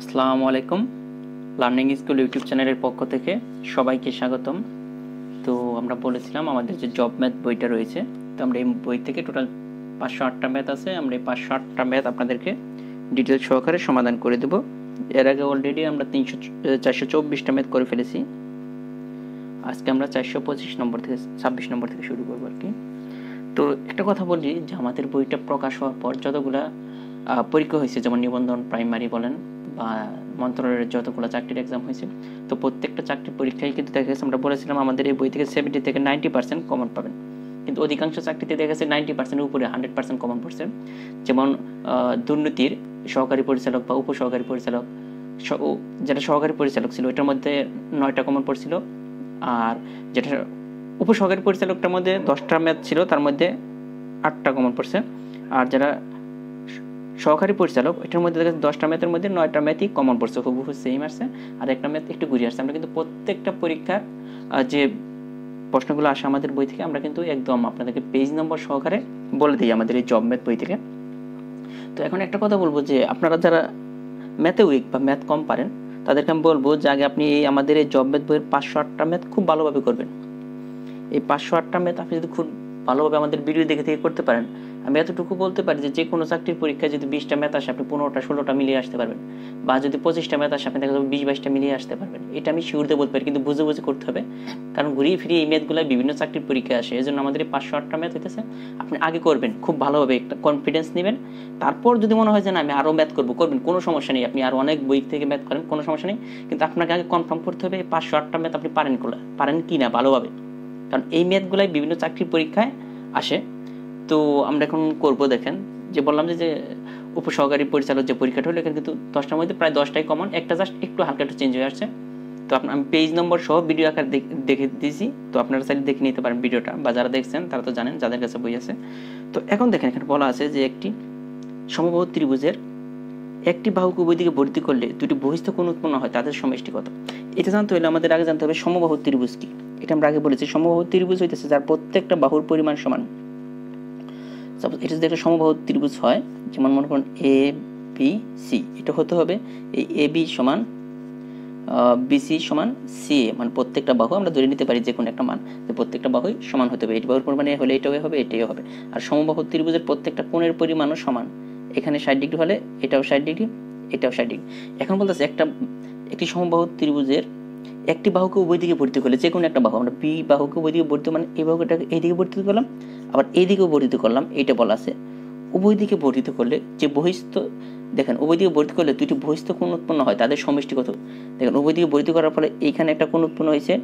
আসসালামু আলাইকুম learning school YouTube চ্যানেলের পক্ষ থেকে সবাইকে স্বাগতম। তো আমরা বলেছিলাম আমাদের যে জব ম্যাথ বইটা রয়েছে, তো আমরা এই বই থেকে টোটাল 508টা ম্যাথ আছে, আমরা এই 508টা ম্যাথ আপনাদেরকে ডিটেল সহকারে সমাধান করে দেব। এর আগে অলরেডি আমরা 424টা ম্যাথ করে ফেলেছি, আজকে আমরা 425 নম্বর থেকে 26 নম্বর থেকে শুরু করবো আর কি। তো একটা কথা বলি যে আমাদের বইটা প্রকাশ হওয়ার পর যতগুলা পরীক্ষা হয়েছে, যেমন নিবন্ধন প্রাইমারি বলেন বা মন্ত্রণালয়ের যতগুলো চাকরির এক্সাম হয়েছে, তো প্রত্যেকটা চাকরির পরীক্ষায় কিন্তু দেখা গেছে আমরা বলেছিলাম আমাদের এই বই থেকে 70 থেকে 90% কমন পাবেন, কিন্তু অধিকাংশ চাকরিতে দেখা গেছে 90%-এর উপরে 100% কমন পড়ছে। যেমন দুর্নীতির সহকারী পরিচালক বা উপসহকারী পরিচালক, যেটা সহকারী পরিচালক ছিল ওইটার মধ্যে 9টা কমন পড়ছিল, আর যেটা উপসহকারী পরিচালকটার মধ্যে 10টা ম্যাথ ছিল তার মধ্যে 8টা কমন পড়ছে, আর যারা সহকারী পরিচালক এটার মধ্যে 10টা ম্যাথের মধ্যে 9টা ম্যাথই কমন পড়ছে, হুবহু সেম আসছে, আর একটা ম্যাথ একটু ঘুরিয়ে আসছে। আমরা কিন্তু প্রত্যেকটা পরীক্ষার যে প্রশ্নগুলো আসে আমাদের বই থেকে আমরা কিন্তু একদম আপনাদেরকে পেজ নম্বর সহকারে বলে দিই আমাদের এই জব ম্যাথ বই থেকে। তো এখন একটা কথা বলবো যে আপনারা যারা ম্যাথে উইক বা ম্যাথ কম পারেন তাদেরকে আমি বলবো যে আগে আপনি এই আমাদের এই জব ম্যাথ বইয়ের 508টা ম্যাথ খুব ভালোভাবে করবেন। এই 508টা ম্যাথ আপনি যদি খুব ভালোভাবে আমাদের ভিডিও দেখে থেকে করতে পারেন, আমি এতটুকু বলতে পারি যে যে কোনো চাকরির পরীক্ষায় যদি 20টা ম্যাথ আসে আপনি 15-16টা মিলিয়ে আসতে পারবেন, বা যদি 25টা ম্যাথ আসে আপনি দেখা যাবে 20-22টা মিলিয়ে আসতে পারবেন। এটা আমি শিওরতে বলতে পারি, কিন্তু বুঝে বুঝে করতে হবে, কারণ ঘুরিয়ে ফিরিয়ে এই ম্যাথগুলো বিভিন্ন চাকরির পরীক্ষায় আসে। এই জন্য আমাদের এই 508টা ম্যাথ হইতেছে আপনি আগে করবেন খুব ভালোভাবে, একটা কনফিডেন্স নেবেন, তারপর যদি মনে হয় যে না আমি আরও ম্যাথ করবো করবেন, কোনো সমস্যা নেই, আপনি আরও অনেক বই থেকে ম্যাথ করেন কোনো সমস্যা নেই, কিন্তু আপনাকে আগে কনফার্ম করতে হবে এই 508টা ম্যাথ আপনি পারেন কি না ভালোভাবে, কারণ এই ম্যাথগুলাই বিভিন্ন চাকরির পরীক্ষায় আসে। তো আমরা এখন করবো, দেখেন যে বললাম যে উপসহকারী পরিচালক যে পরীক্ষাটা হলো এখানে কিন্তু 10টার মধ্যে প্রায় 10টাই কমন, একটা জাস্ট একটু হালকা একটু চেঞ্জ হয়ে আসছে। তো আপনার আমি পেজ নম্বর সহ ভিডিও আকার দেখে দিয়েছি, তো আপনারা চাইলে দেখে নিতে পারেন ভিডিওটা, বা যারা দেখছেন তারা তো জানেন যাদের কাছে বই আছে। তো এখন দেখেন এখানে বলা আছে যে একটি সমবাহু ত্রিভুজের একটি বাহুকে উভয়দিকে ভর্তি করলে দুটি বহিস্থ কোণ উৎপন্ন হয়, তাদের সমষ্টি কত? এটা জানতে হলে আমাদের আগে জানতে হবে সমবাহু ত্রিভুজ কি। এটা আমরা আগে বলেছি সমবাহু ত্রিভুজ হইতেছে যার প্রত্যেকটা বাহুর পরিমাণ সমান। এটা যদি একটা সমবাহু ত্রিভুজ হয়, যেমন মনে করেন এ বি সি, এটা হতে হবে এই এ বি সমান বিসি সমান সি এ, মানে প্রত্যেকটা বাহু আমরা ধরে নিতে পারি যে কোনো একটা মান যে প্রত্যেকটা বাহুই সমান হতে হবে, এই বাহুর পরিমাণ এ হলে এটাও হবে এটাও হবে। আর সমবাহু ত্রিভুজের প্রত্যেকটা কোণের পরিমাণও সমান, এখানে 60° হলে এটাও 60° এটাও 60°। এখন বলতেছে একটি সমবাহু ত্রিভুজের একটি বাহুকে উভয় দিকে ভর্তি করলে, যে কোনো একটা বাহু আমরা বি বাহুকে উভয় দিকে ভর্তি, মানে এই বাহুটাকে এইদিকে ভর্তি করলাম আবার এইদিকেও ভর্তি করলাম, এইটা বলা আছে উভয় দিকে ভর্তি করলে যে বহিস্থ, দেখেন উভয় দিকে ভর্তি করলে দুটি বহিস্থ কোণ উৎপন্ন হয় তাদের সমষ্টি কত? দেখেন উভয় দিকে ভর্তি করার ফলে এইখানে একটা কোণ উৎপন্ন হয়েছে,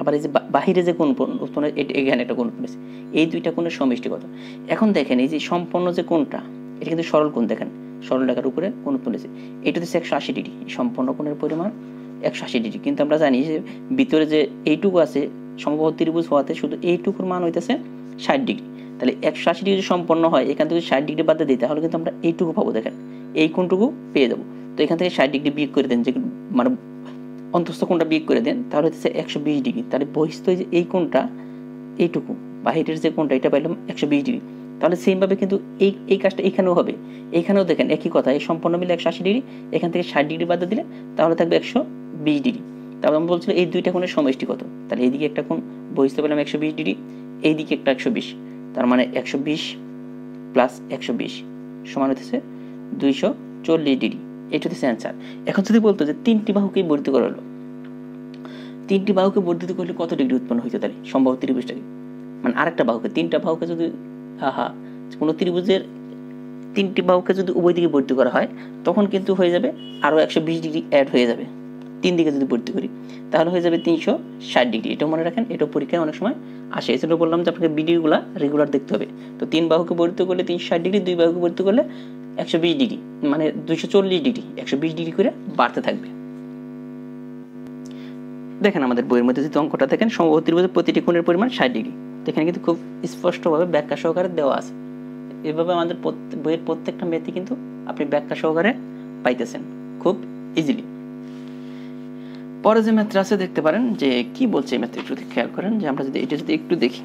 আবার এই যে বাহিরে যে কোণ উৎপন্ন হয়েছে এইখানে একটা কোণ উৎপন্ন হয়েছে, এই দুইটা কোণের সমষ্টি কত? এখন দেখেন এই যে সম্পন্ন যে কোণটা এটা কিন্তু সরল কোণ, দেখেন সরল রেখার উপরে কোণ উৎপন্ন হয়েছে, এটা হচ্ছে 180°। সম্পন্ন কোণের পরিমাণ 180°, কিন্তু আমরা জানি যে ভিতরে যে এইটুকু আছে সমবাহু ত্রিভুজ হওয়াতে শুধু এইটুকুর মান হইতেছে 60°, তাহলে 180° যদি সম্পন্ন হয় এখান থেকে 60° বাদ দিই তাহলে কিন্তু আমরা এইটুকু পাবো, দেখেন এই কোণটুকু পেয়ে যাবো। তো এখান থেকে 60° বিয়োগ করে দেন, যে মানে অন্তঃস্থ কোণটা বিয়োগ করে দেন, তাহলে হচ্ছে 120°। তাহলে বহিস্থ যে এই কোণটা এইটুকু, বাহিরের যে কোণটা এটা পাইলাম 120°। তাহলে সেইভাবে কিন্তু এই কাজটা এখানেও হবে, এখানেও দেখেন একই কথা, এই সম্পূর্ণ মিলে 180°, এখান থেকে 60° বাদ দিলে তাহলে থাকবে 120°। তারপর আমি বলছিল এই দুইটা কোণের সমষ্টি কত? তাহলে এইদিকে একটা কোণ বহিস্থ পেলাম 120°, এইদিকে একটা 120, তার মানে 120 + 120 সমান হতেছে 240°। এটা হচ্ছে অ্যান্সার। এখন যদি বলতো যে তিনটি বাহুকে বর্ধিত করা হলো, তিনটি বাহুকে বর্ধিত করলে কত ডিগ্রি উৎপন্ন হইতো? তাহলে সম্ভবত ত্রিভুজটাকে, মানে আরেকটা বাহুকে, তিনটা বাহুকে যদি কোনো ত্রিভুজের তিনটি বাহুকে যদি উভয় দিকে ভর্তি করা হয় তখন কিন্তু হয়ে যাবে আরও 120° অ্যাড হয়ে যাবে, তিন দিকে যদি ভর্তি করি তাহলে হয়ে যাবে 360°। এটা মনে রাখেন, এটা পরীক্ষায় অনেক সময় আসে, এই জন্য বললাম যে আপনাকে ভিডিওগুলো রেগুলার দেখতে হবে। তো তিন বাহুকে ভর্তি করলে 360°, দুই বাহুকে ভর্তি করলে 120°, মানে 240°, 120° করে বাড়তে থাকবে। দেখেন আমাদের বইয়ের মধ্যে যদি অঙ্কটা দেখেন সমবাহু ত্রিভুজের প্রতিটি কোণের পরিমাণ 60°, এখানে কিন্তু খুব স্পষ্টভাবে ব্যাখ্যা সহকারে দেওয়া আছে। এভাবে আমাদের বইয়ের প্রত্যেকটা ম্যাথই কিন্তু আপনি ব্যাখ্যা সহকারে পাইতেছেন খুব ইজিলি। পরে যে ম্যাথটা আছে দেখতে পারেন যে কি বলছে এই ম্যাথটা, একটু খেয়াল করেন যে আমরা যদি এটা যদি একটু দেখি,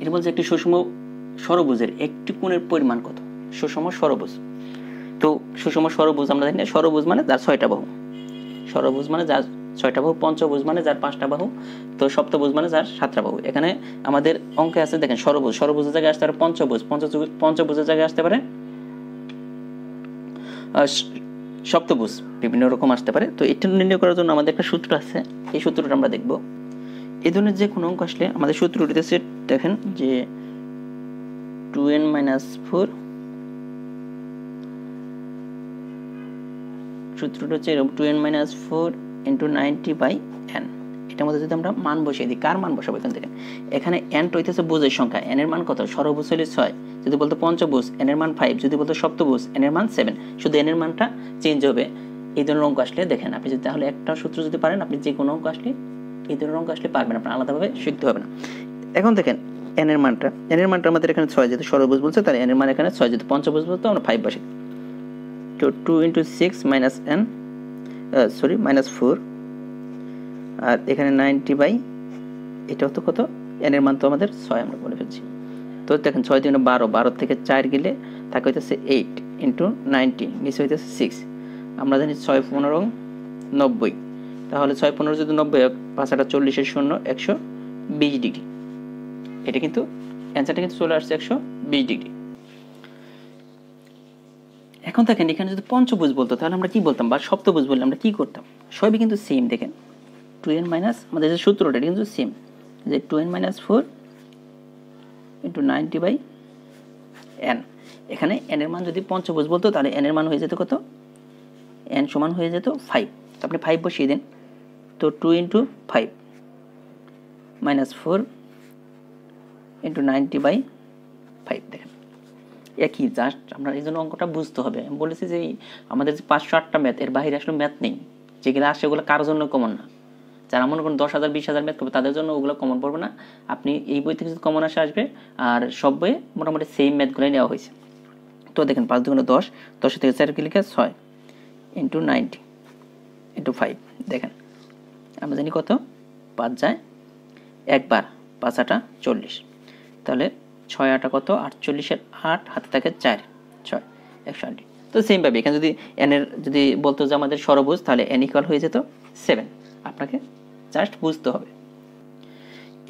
এটা বলছে একটি সুষম ষড়ভুজের একটি কোণের পরিমাণ কত? সুষম ষড়ভুজ। তো সুষম ষড়ভুজ আমরা জানি, ষড়ভুজ মানে যার ৬টা বাহু, ষড়ভুজ মানে যার ৬টা বাহু, পঞ্চভুজ মানে যার 5টা বাহু, তো সপ্তভুজ মানে যার 7টা বাহু। এখানে আমাদের অঙ্কে আছে দেখেন ষড়ভুজ, ষড়ভুজের জায়গায় আসতে পারে পঞ্চভুজ, পঞ্চভুজের জায়গায় আসতে পারে সপ্তভুজ, বিভিন্ন রকম আসতে পারে। তো এটা নির্ণয় করার জন্য আমাদের একটা সূত্র আছে, এই সূত্রটা আমরা দেখব। এই ধরনের যে কোনো অঙ্ক আসলে আমাদের সূত্রটিতে সেট দেখেন যে 2n-4, সূত্রটা হচ্ছে 2n-4 × 90/n। এটার মধ্যে যদি আমরা মান বসিয়ে দিই, কার মান বসাবো এখান থেকে? এখানে n তো হইতেছে বোঝের সংখ্যা, n এর মান কত? ষড়ভুজ হলে 6, যদি বলতো পঞ্চভুজ n এর মান 5, যদি বলতো সপ্তভুজ n এর মান 7, শুধু n এর মানটা চেঞ্জ হবে। এই ধরনের অঙ্ক আসলে দেখেন আপনি যদি তাহলে একটা সূত্র যদি পারেন, আপনি যে কোনো অঙ্ক আসলে এই ধরনের অঙ্ক আসলে পারবেন, আপনার আলাদাভাবে শিখতে হবে না। এখন দেখেন n এর মানটা, n এর মানটা আমাদের এখানে 6, যেহেতু ষড়ভুজ বলছে তাহলে n এর মান এখানে 6, যেহেতু পঞ্চভুজ বলতো আমরা 5 বসাই। তো 2 × 6 - 4, আর এখানে 90/, এটা তো কত? n এর মান তো আমাদের 6 আমরা বলে ফেলছি। তো দেখেন 6 × 2 = 12, 12 থেকে 4 গেলে থাকে হইতেছে 8 × 90, নিচে হইতেছে 6। আমরা জানি 6 × 15 = 90, তাহলে 6 × 15 যদি 90 হয়, 5 × 40 = 0, 120 ডিগ্রি। এটা কিন্তু অ্যান্সারটা কিন্তু চলে আসছে 120 ডিগ্রি। এখন দেখেন এখানে যদি পঞ্চভুজ বলতো তাহলে আমরা কি বলতাম, বা সপ্তভুজ বললে আমরা কি করতাম? সবই কিন্তু সেম। দেখেন 2n- আমাদের যে সূত্রটা এটা কিন্তু সেম, যে 2n-4 × 90/n। এখানে n এর মান যদি পঞ্চভুজ বলতো তাহলে n এর মান হয়ে যেত কত? n সমান হয়ে যেত 5। তো আপনি 5 বসিয়ে দেন। তো 2 × 5 - 4 × 90/5। দেখেন একই, জাস্ট আমরা এই জন্য অঙ্কটা বুঝতে হবে। আমি বলেছি যে আমাদের যে 508টা ম্যাথ, এর বাইরে আসলে ম্যাথ নেই। যেগুলো আসে ওগুলো কারোর জন্য কমন না, যারা মনে করেন 10,000 20,000 ম্যাথ করবে তাদের জন্য ওগুলো কমন পড়বে না। আপনি এই বই থেকে কমন আসবে, আর সব বইয়ে মোটামুটি সেম ম্যাথগুলোই নেওয়া হয়েছে। তো দেখেন 5 × 2 = 10, 10 থেকে 4 গেলে 6 × 90 × 5। দেখেন আমরা জানি কত? 5 যায় একবার, 5 × 8 = 40, তাহলে 6 × 8 কত? 48 = 8, হাতে থাকে 4, 6 = 180। তো সেমভাবে এখানে যদি n এর যদি বলতো যে আমাদের ষড়ভুজ, তাহলে n = হয়ে যেত 7। আপনাকে জাস্ট বুঝতে হবে।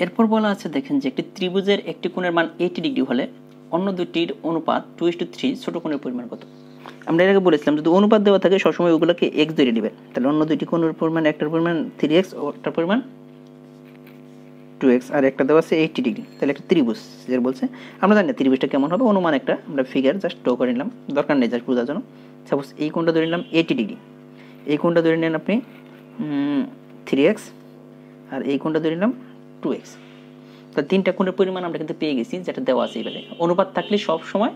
এরপর বলা আছে দেখেন যে একটি ত্রিভুজের একটি কোণের মান 80 ডিগ্রি হলে অন্য দুটির অনুপাত 2:3 ছোট কোণের পরিমাণ কত? আমরা এর আগে বলেছিলাম যদি অনুপাত দেওয়া থাকে সবসময় ওগুলোকে x ধরে নেবেন, তাহলে অন্য দুটি কোণের পরিমাণ, একটার পরিমাণ 3x ও একটার পরিমাণ 2x, আর একটা দেওয়া আছে 80 ডিগ্রি, তাহলে একটা ত্রিভুজ যেটা বলছে আমরা জানি না ত্রিভুজটা কেমন হবে, অনুমান একটা আমরা ফিগার জাস্ট ড্র করে নিলাম, দরকার নেই জাস্ট বোঝার জন্য। সাপোজ এই কোণটা ধরে নিলাম 80 ডিগ্রি, এই কোণটা ধরে নেন আপনি 3x, আর এই কোণটা ধরে নিলাম 2x। তো 3টা কোণের পরিমাণ আমরা কিন্তু পেয়ে গেছি, যেটা দেওয়া আছে। এবারে অনুপাত থাকলে সবসময়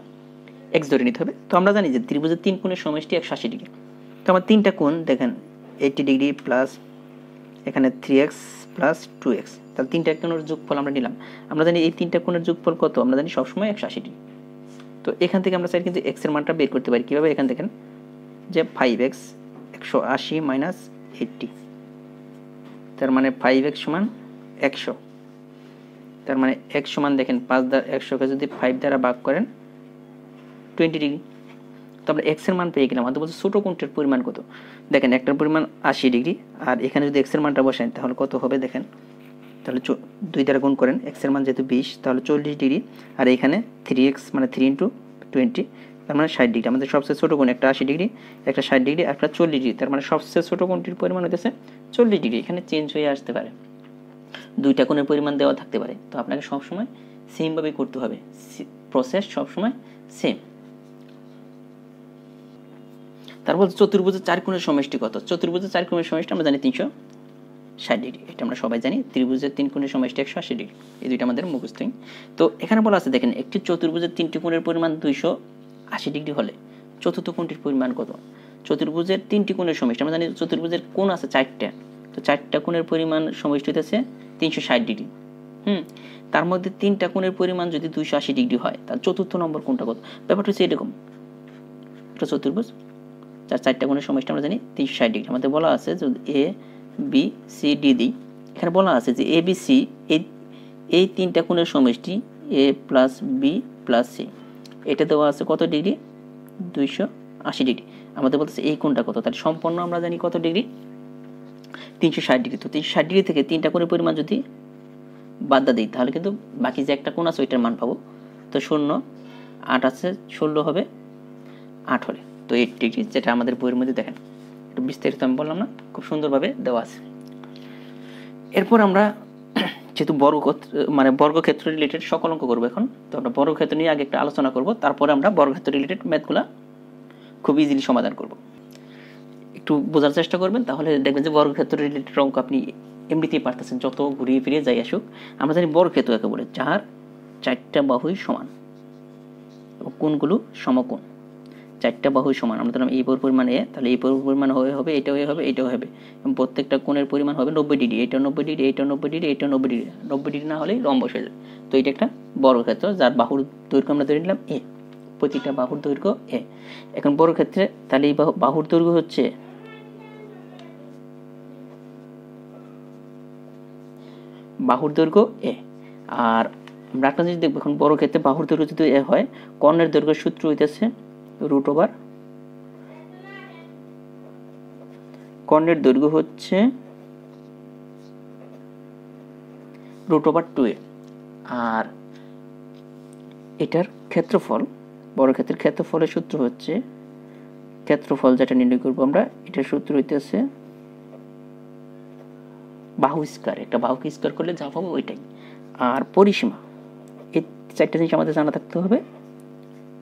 x ধরে নিতে হবে। তো আমরা জানি যে ত্রিভুজের 3 কোণের সমষ্টি 180 ডিগ্রি। তো আমার 3টা কোণ দেখেন 80 ডিগ্রি প্লাস এখানে 3x প্লাস 2x, তাহলে 3টা কোণের যোগফল আমরা নিলাম। আমরা জানি এই 3টা কোণের যোগফল কত? আমরা জানি সবসময় 180 ডিগ্রি। তো এখান থেকে আমরা চাই কিন্তু x এর মানটা বের করতে পারি। কীভাবে? এখান থেকে যে 5x 180 - 80, তার মানে 5x = 100। তার মানে x সমান দেখেন 5 দ্বারা 100কে যদি 5 দ্বারা ভাগ করেন 20 ডিগ্রি। তো আমরা x এর মান পেয়ে গেলাম। আমাদের বলছে ছোটো কোণটির পরিমাণ কত? দেখেন একটার পরিমাণ 80 ডিগ্রি, আর এখানে যদি x এর মানটা বসেন তাহলে কত হবে দেখেন? তাহলে 2 দ্বারা গুণ করেন, x এর মান যেহেতু 20, তাহলে 40 ডিগ্রি, আর এখানে 3x মানে 3 × 20, তার মানে 60 ডিগ্রি। আমাদের সবচেয়ে ছোটো কোণ একটা 80 ডিগ্রি, একটা 60 ডিগ্রি, একটা 40 ডিগ্রি, তার মানে সবচেয়ে ছোটো কোণটির পরিমাণ হইতেছে 40 ডিগ্রি। এখানে চেঞ্জ হয়ে আসতে পারে, 2টা কোণের পরিমাণ দেওয়া থাকতে পারে। তো আপনাকে সবসময় সেমভাবে করতে হবে, প্রসেস সবসময় সেম। তারপর চতুর্ভুজের 4 কোণের সমষ্টি কত? চতুর্ভুজের 4 কোণের সমষ্টি আমরা জানি 360 ডিগ্রি, এটা আমরা সবাই জানি। ত্রিভুজের 3 কোণের সমষ্টি 180 ডিগ্রি, এই দুইটা আমাদের মুখস্থ। তো এখানে বলা আছে দেখেন একটি চতুর্ভুজের 3টি কোণের পরিমাণ 280 ডিগ্রি হলে চতুর্থ কোণটির পরিমাণ কত? চতুর্ভুজের 3টি কোণের সমষ্টি, আমরা জানি চতুর্ভুজের কোণ আছে 4টা, তো 4টা কোণের পরিমাণ সমষ্টি হচ্ছে 360 ডিগ্রি। তার মধ্যে 3টা কোণের পরিমাণ যদি 280 ডিগ্রি হয়, তার চতুর্থ নম্বর কোণটা কত? ব্যাপারটা হচ্ছে এরকম, এটা চতুর্ভুজ, তার 4টা কোণের সমষ্টি আমরা জানি 360 ডিগ্রি। আমাদের বলা আছে যদি a b c d, এখানে বলা আছে যে a b c এই 3টা কোণের সমষ্টি a + b প্লাস সি এটা দেওয়া আছে কত ডিগ্রি 280 ডিগ্রি আমাদের বলতেছে এই কোণটা কত তাহলে সম্পূর্ণ আমরা জানি কত ডিগ্রি 360 ডিগ্রি তো 360 ডিগ্রি থেকে তিনটা করে পরিমাণ যদি বাদ দেই তাহলে কিন্তু বাকি যে একটা কোণ আছে ওইটার মান পাবো তো 0 8 আছে 16 হবে 8 হলে তো 8 ডিগ্রি যেটা আমাদের বইয়ের মধ্যে দেখেন এটা বিস্তারিত আমি বললাম না খুব সুন্দরভাবে দেওয়া আছে এরপর আমরা যেহেতু বর্গক্ষেত্র মানে বর্গক্ষেত্র রিলেটেড সকল অঙ্ক করব এখন তো আমরা বর্গক্ষেত্র নিয়ে আগে একটা আলোচনা করব তারপরে আমরা বর্গক্ষেত্র রিলেটেড ম্যাথগুলো খুব ইজিলি সমাধান করব একটু বোঝার চেষ্টা করবেন তাহলে দেখবেন যে বর্গক্ষেত্র রিলেটেড অঙ্ক আপনি এমনিতেই পারতেছেন যত ঘুরিয়ে ফিরে যাই আসুক আমরা জানি বর্গক্ষেত্র একে বলে যার চারটা বাহুই সমান এবং কোণগুলো সমকোণ চারটা বাহুই সমান আমরা ধরলাম এই বর্গের পরিমাণ এ তাহলে এই বর্গের পরিমাণ হবে এটা হবে এটাও হবে এবং প্রত্যেকটা কোণের পরিমাণ হবে 90 ডিগ্রি এটা 90 ডিগ্রি এটা 90 ডিগ্রি এটা 90 ডিগ্রি 90 ডিগ্রি না হলে লম্ব হয়ে যায় তো এটা একটা বর্গক্ষেত্র যার বাহুর দৈর্ঘ্য আমরা ধরে নিলাম এ প্রতিটা বাহুর দৈর্ঘ্য এ এখন বর্গক্ষেত্রে তাহলে এই বাহুর দৈর্ঘ্য হচ্ছে বাহুর দৈর্ঘ্য এ আর আমরা একটা জিনিস দেখব এখন বর্গক্ষেত্রে বাহুর দৈর্ঘ্য যদি এ হয় কর্ণের দৈর্ঘ্য সূত্র হইতাছে root over কর্ণের দৈর্ঘ্য হচ্ছে root over 2a আর এটার ক্ষেত্রফল বর্গক্ষেত্রের ক্ষেত্রফলের সূত্র হচ্ছে ক্ষেত্রফল যেটা নির্ণয় করব আমরা এটার সূত্র হইতাছে বাহু স্কয়ার একটা বাহুকে স্কয়ার করলে যা পাবো ওইটাই আর পরিসীমা এই চারটি জিনিস আমাদের জানা থাকতে হবে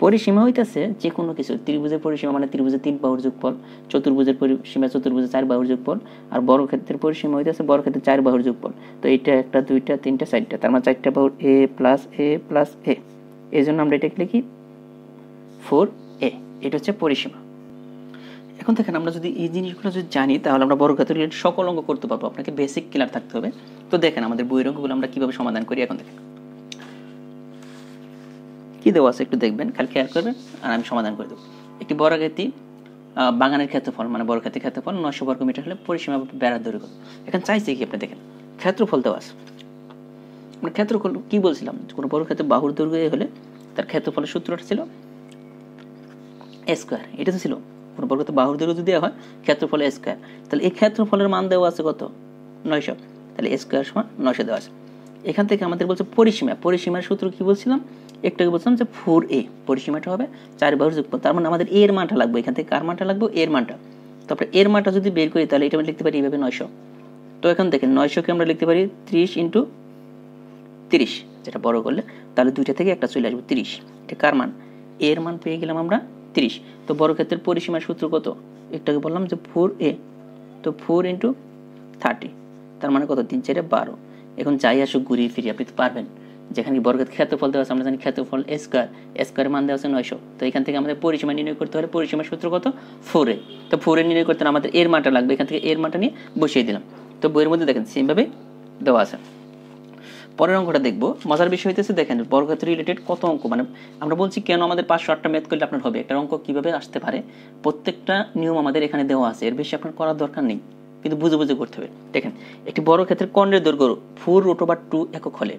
পরিসীমা হইতাছে যে কোনো কিছু ত্রিভুজের পরিসীমা মানে ত্রিভুজের তিন বাহুর যোগফল চতুর্ভুজের পরিসীমা চতুর্ভুজের চার বাহুর যোগফল আর বর্গক্ষেত্রের পরিসীমা হইতাছে বর্গক্ষেত্রের চার বাহুর যোগফল তো এটা একটা দুইটা তিনটা চারটা তার মানে চারটা বাহুর a plus a plus a এইজন্য আমরা এটা লিখি 4a এটা হচ্ছে পরিসীমা এখন দেখেন আমরা যদি এই জিনিসগুলো যদি জানি তাহলে আমরা বর্গক্ষেত্র রিলেটেড সকল অঙ্ক করতে পারবো আপনাকে বেসিক ক্লিয়ার থাকতে হবে তো দেখেন আমাদের বইয়ের অঙ্কগুলো আমরা কিভাবে সমাধান করি এখন দেখেন কি দেওয়া আছে একটু দেখবেন খালি খেয়াল করবেন আর আমি সমাধান করে দেব একটি বর্গাকৃতি বাগানের ক্ষেত্রফল মানে বর্গক্ষেত্রের ক্ষেত্রফল 900 বর্গমিটার হলে পরিসীমা বেড়ার দৈর্ঘ্য এখন চাইছে কি আপনি দেখেন ক্ষেত্রফল দেওয়া আছে মানে ক্ষেত্রফল কি বলছিলাম কোনো বর্গক্ষেত্রে বাহুর দৈর্ঘ্য হলে তার ক্ষেত্রফলের সূত্রটা ছিল a স্কয়ার এটা তো ছিল কোন বর্গক্ষেত্রে বাহুর দৈর্ঘ্য যদি দেওয়া হয় ক্ষেত্রফল a স্কয়ার তাহলে এই ক্ষেত্রফলের মান দেওয়া আছে কত 900 তাহলে a স্কয়ার সমান 900 দেওয়া আছে এখান থেকে আমাদের বলছে পরিসীমা পরিসীমার সূত্র কি বলছিলাম একটাকে বলছিলাম যে 4a পরিসীমাটা হবে চার বাহুর যোগফল তার মানে আমাদের a এর মানটা লাগবে এখান থেকে কার মানটা লাগবে a এর মানটা তো আমরা a এর মানটা যদি বের করি তাহলে এটা আমরা লিখতে পারি এইভাবে 900 তো এখন দেখেন 900 কে আমরা লিখতে পারি 30 × 30 যেটা বড় করলে তাহলে দুইটা থেকে একটা চলে আসবে 30 এটা কার মান a এর মান পেয়ে গেলাম আমরা 30 তো বর্গক্ষেত্রের পরিসীমার সূত্র কত একটাকে বললাম যে 4a তো 4 × 30 তার মানে কত 3 × 4 = 12 এখন যাই আসুক ঘুরিয়ে ফিরিয়ে আপনি তো পারবেন যেখানে বর্গক্ষেত্রের ক্ষেত্রফল দেওয়া আছে আমরা জানি ক্ষেত্রফল a স্কয়ার a স্কয়ার মান দেওয়া আছে 900 তো এখান থেকে আমাদের পরিসীমা নির্ণয় করতে হলে পরিসীমার সূত্র কত 4a তো 4a নির্ণয় করতে আমাদের a এর মানটা লাগবে এখান থেকে a এর মানটা নিয়ে বসিয়ে দিলাম তো বইয়ের মধ্যে দেখেন সেম ভাবে দেওয়া আছে পরের অঙ্কটা দেখব মজার বিষয় হইতেছে দেখেন বর্গক্ষেত্র রিলেটেড কত অঙ্ক মানে আমরা বলছি কেন আমাদের 508টা ম্যাথ করলে আপনার হবে একটা অঙ্ক কিভাবে আসতে পারে প্রত্যেকটা নিয়ম আমাদের এখানে দেওয়া আছে এর বেশি আপনার করার দরকার নেই কিন্তু বুঝে বুঝে করতে হবে দেখেন একটি বর্গক্ষেত্রের কর্ণের দৈর্ঘ্য 4√2 একক হলে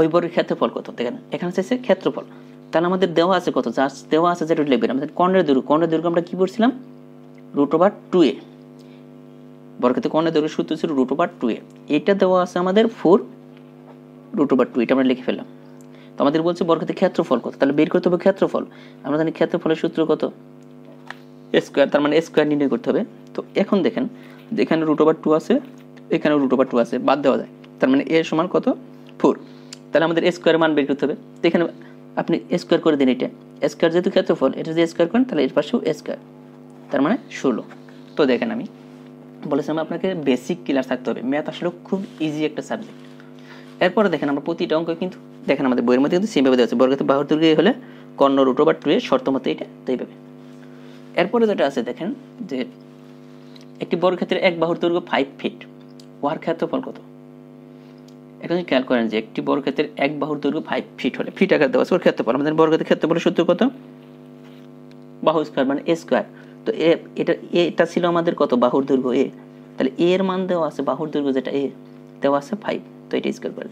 ওই বর্গের ক্ষেত্রফল কত দেখেন এখানে চাইছে ক্ষেত্রফল তাহলে আমাদের দেওয়া আছে কত জাস্ট দেওয়া আছে যেটা লেখবেন আমাদের কর্ণের দৈর্ঘ্য আমরা কি বলছিলাম √2a বর্গক্ষেত্রের কর্ণের দৈর্ঘ্য সূত্র ছিল √2a এটা দেওয়া আছে আমাদের 4√2 এটা আমরা লিখে ফেললাম তো আমাদের বলছে বর্গক্ষেত্রের ক্ষেত্রফল কত তাহলে বের করতে হবে ক্ষেত্রফল আমরা জানি ক্ষেত্রফলের সূত্র কত a স্কয়ার তার মানে a স্কয়ার নির্ণয় করতে হবে তো এখন দেখেন এখানে √2 আছে এখানে √2 আছে বাদ দেওয়া যায় তার মানে a সমান কত 4 তাহলে আমাদের a স্কয়ার মান বের করতে হবে তো এখানে আপনি a স্কয়ার করে দিন এটা a স্কয়ার যেহেতু ক্ষেত্রফল এটা যদি a স্কয়ার করেন তাহলে এর পাশেও a স্কয়ার তার মানে 16 তো দেখেন আমি বলেছিলাম আপনাকে বেসিক ক্লিয়ার থাকতে হবে ম্যাথ আসলে খুব ইজি একটা সাবজেক্ট এরপর দেখেন আমরা প্রতিটা অঙ্ক কিন্তু দেখেন আমাদের বইয়ের মধ্যে কিন্তু সেম ভাবে দেওয়া আছে বর্গক্ষেত্রের বাহুর দৈর্ঘ্য হলে কর্ণ √2 এর শর্ত মতে এটা তো এইভাবে এরপরে যেটা আছে দেখেন যে একটি বর্গক্ষেত্রের এক বাহুর দৈর্ঘ্য 5 ফিট ওয়ার ক্ষেত্রফল কত এখন খেয়াল করেন যে একটি বর্গক্ষেত্রের এক বাহুর দৈর্ঘ্য 5 ফিট হলে ফিট আকার দেওয়া আছে ওর ক্ষেত্রফল আমাদের বর্গক্ষেত্রের ক্ষেত্রফলের সূত্র কত বাহু স্কয়ার মানে a স্কয়ার তো এটা ছিল আমাদের কত বাহুর দৈর্ঘ্য a তাহলে a এর মান দেওয়া আছে বাহুর দৈর্ঘ্য যেটা a দেওয়া আছে 5 তো এটা স্কয়ার করে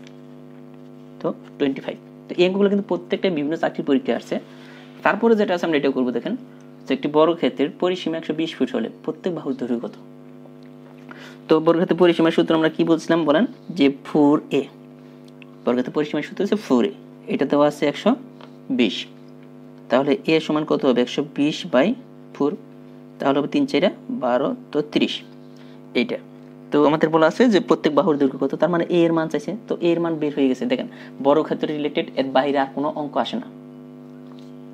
তো 25 তো এই অঙ্কগুলো কিন্তু প্রত্যেকটা বিভিন্ন চাকরির পরীক্ষা আসে। তারপরে যেটা আছে আমরা এটা করব, দেখেন যে একটি বড় ক্ষেত্রের পরিসীমা 120 ফুট হলে প্রত্যেক বাহুর দৈর্ঘ্য কত। তো বর্গক্ষেত্রের পরিসীমার সূত্র আমরা কি বলছিলাম বলেন, যে 4a বর্গক্ষেত্রের পরিসীমার সূত্র হচ্ছে 4a, এটা দেওয়া আছে 120, তাহলে a সমান কত হবে 120/4, তাহলে হবে 3×4=12, 30 এইটা। তো আমাদের বলা আছে যে প্রত্যেক বাহুর দৈর্ঘ্য কত, তার মানে a এর মান চাইছে, তো a এর মান বের হয়ে গেছে। দেখেন বর্গক্ষেত্রের রিলেটেড এর বাইরে আর কোনো অঙ্ক আসে না,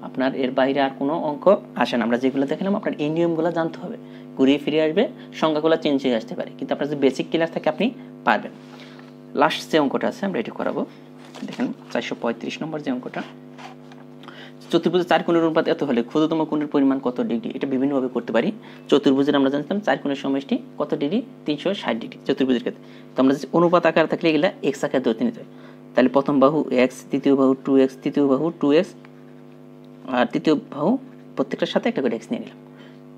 আপনার এর বাইরে আর কোনো অঙ্ক আসে না। আমরা যেগুলো দেখলাম আপনার এই নিয়মগুলো জানতে হবে, ঘুরিয়ে ফিরে আসবে, সংখ্যাগুলো চেঞ্জ হয়ে আসতে পারে, কিন্তু আপনার যে বেসিক ক্লাস থাকে আপনি পারবেন। লাস্ট যে অঙ্কটা আছে আমরা এটা করাবো, দেখেন 435 নম্বর যে অঙ্কটা, চতুর্ভুজের 4 কোণের অনুপাত এত হলে ক্ষুদ্রতম কোণের পরিমাণ কত ডিগ্রি। এটা বিভিন্নভাবে করতে পারি। চতুর্ভুজের আমরা জানতাম 4 কোণের সমষ্টি কত ডিগ্রি, 360 ডিগ্রি চতুর্ভুজের ক্ষেত্রে। তো আমরা যদি অনুপাত আকার থাকলে এগুলো এক্স আকার ধরতে নিতে হয়, তাহলে প্রথম বাহু এক্স, দ্বিতীয় বাহু 2x, তৃতীয় বাহু 2x, আর তৃতীয় বাহু প্রত্যেকটার সাথে একটা করে এক্স নিয়ে নিলাম।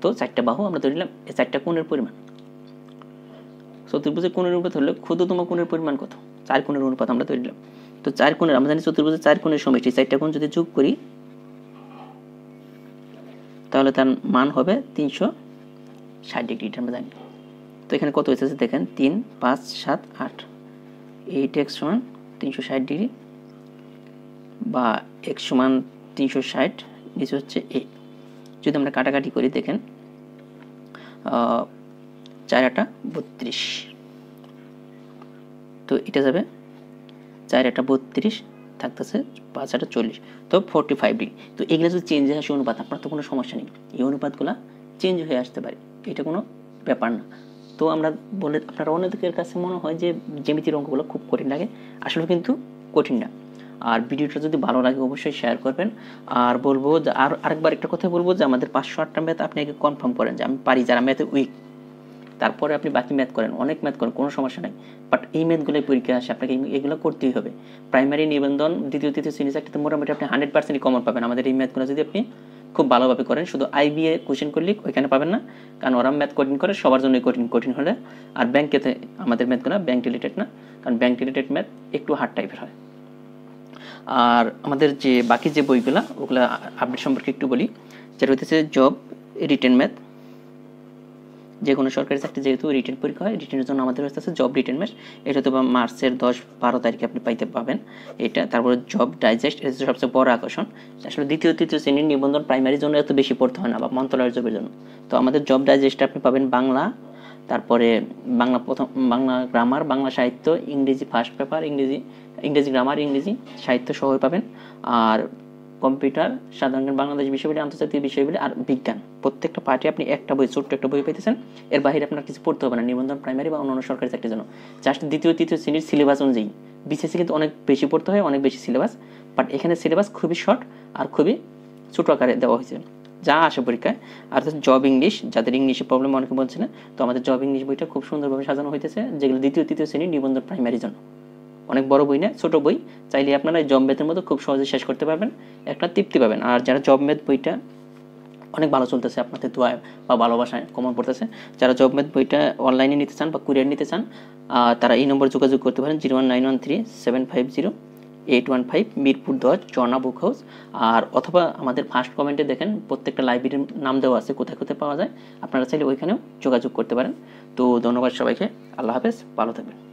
তো 4টা বাহু আমরা ধরে নিলাম, এই 4টা কোণের পরিমাণ। চতুর্ভুজের কোণের অনুপাত হলে ক্ষুদ্রতম কোণের পরিমাণ কত, 4 কোণের অনুপাত আমরা ধরে নিলাম। তো 4 কোণের আমরা জানি চতুর্ভুজের 4 কোণের সমষ্টি, 4টা কোণ যদি যোগ করি তাহলে তার মান হবে 360 ডিগ্রি, এটা আমরা জানি। তো এখানে কত এসেছে দেখেন 3, 5, 7, 8, 8x = 360 ডিগ্রি বা x = 360, নিচে হচ্ছে a। যদি আমরা কাটাকাটি করি দেখেন 4×8=32, তো এটা যাবে 4×8=32, থাকতেছে 5×8=40, তো 45 ডিগ্রি। তো এগুলো যদি চেঞ্জ হয়ে আসে অনুপাত, আপনার তো কোনো সমস্যা নেই, এই অনুপাতগুলো চেঞ্জ হয়ে আসতে পারে, এটা কোনো ব্যাপার না। তো আমরা বলে আপনারা অনেকের কাছে মনে হয় যে জ্যামিতির অঙ্কগুলো খুব কঠিন লাগে, আসলে কিন্তু কঠিন না। আর ভিডিওটা যদি ভালো লাগে অবশ্যই শেয়ার করবেন, আর বলবো যে আরেকবার একটা কথা বলবো যে আমাদের 508টা ম্যাথ আপনি আগে কনফার্ম করেন যে আমি পারি, যারা ম্যাথে উইক তারপরে আপনি বাকি ম্যাথ করেন, অনেক ম্যাথ করেন কোনো সমস্যা নাই, বাট এই ম্যাথগুলোই পরীক্ষা আসে, আপনাকে এগুলো করতেই হবে। প্রাইমারি নিবন্ধন 2য়, 3য় শ্রেণী চাকরিতে মোটামুটি আপনি 100% কমন পাবেন আমাদের এই ম্যাথগুলো যদি আপনি খুব ভালোভাবে করেন। শুধু আইবিএ কোশ্চেন করলে ওইখানে পাবেন না, কারণ ওরা ম্যাথ কঠিন করে, সবার জন্যই কঠিন হলে। আর ব্যাংকেতে আমাদের ম্যাথগুলো ব্যাংক রিলেটেড না, কারণ ব্যাংক রিলেটেড ম্যাথ একটু হার্ড টাইপের হয়। আর আমাদের যে বাকি যে বইগুলো ওগুলো আপডেট সম্পর্কে একটু বলি, যেটা হইতেছে জব রিটেন ম্যাথ, যে কোনো সরকারি চাকরি যেহেতু রিটেন পরীক্ষা হয়, রিটেনের জন্য আমাদের হচ্ছে জব রিটেন ম্যাথ, এটা তো মার্চের 10-12 তারিখে আপনি পাবেন এটা। তারপরে জব ডাইজেস্ট, এটা হচ্ছে সবচেয়ে বড় আকর্ষণ। আসলে 2য়, 3য় শ্রেণীর নিবন্ধন প্রাইমারির জন্য এত বেশি পড়তে হয় না, বা মন্ত্রণালয়ের জবের জন্য। তো আমাদের জব ডাইজেস্টটা আপনি পাবেন বাংলা, তারপরে বাংলা গ্রামার, বাংলা সাহিত্য, ইংরেজি ফার্স্ট পেপার, ইংরেজি গ্রামার, ইংরেজি সাহিত্য সহ পাবেন, আর কম্পিউটার, সাধারণ বাংলাদেশ বিষয়গুলি, আন্তর্জাতিক বিষয়গুলি, আর বিজ্ঞান। প্রত্যেকটা পার্টি আপনি একটা বই, ছোট্ট একটা বই পেতেছেন, এর বাইরে আপনার কিছু পড়তে হবে না নিবন্ধন প্রাইমারি বা অন্যান্য সরকারি চাকরির জন্য। জাস্ট 2য়, 3য় শ্রেণীর সিলেবাস অনুযায়ী বিশেষ কিন্তু অনেক বেশি পড়তে হয়, অনেক বেশি সিলেবাস, বাট এখানে সিলেবাস খুবই শর্ট আর খুবই ছোটো আকারে দেওয়া হয়েছে যা আসে পরীক্ষায়। আর জব ইংলিশ, যাদের ইংলিশের প্রবলেম অনেকে বলছে না, তো আমাদের জব ইংলিশ বইটা খুব সুন্দরভাবে সাজানো হইতেছে, যেগুলো 2য়, 3য় শ্রেণীর নিবন্ধন প্রাইমারির জন্য। অনেক বড় বই না, ছোটো বই, চাইলে আপনারা জব ম্যাথের মতো খুব সহজে শেষ করতে পারবেন, একটা তৃপ্তি পাবেন। আর যারা জব ম্যাথ বইটা অনেক ভালো চলতেছে আপনাদের দোয়ায় বা ভালোবাসায় কমন পড়তেছে, যারা জব ম্যাথ বইটা অনলাইনে নিতে চান বা কুরিয়ার নিতে চান তারা এই নম্বরে যোগাযোগ করতে পারেন 01913750815, মিরপুর 10, জনা বুক হাউস। আর অথবা আমাদের ফার্স্ট কমেন্টে দেখেন প্রত্যেকটা লাইব্রেরির নাম দেওয়া আছে, কোথায় কোথায় পাওয়া যায়, আপনারা চাইলে ওইখানেও যোগাযোগ করতে পারেন। তো ধন্যবাদ সবাইকে, আল্লাহ হাফেজ, ভালো থাকবেন।